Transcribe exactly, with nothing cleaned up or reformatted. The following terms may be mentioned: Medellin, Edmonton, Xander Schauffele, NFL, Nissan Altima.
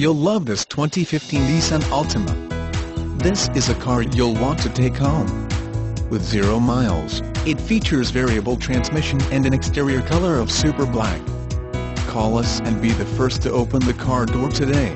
You'll love this twenty fifteen Nissan Altima. This is a car you'll want to take home. With zero miles, it features variable transmission and an exterior color of super black. Call us and be the first to open the car door today.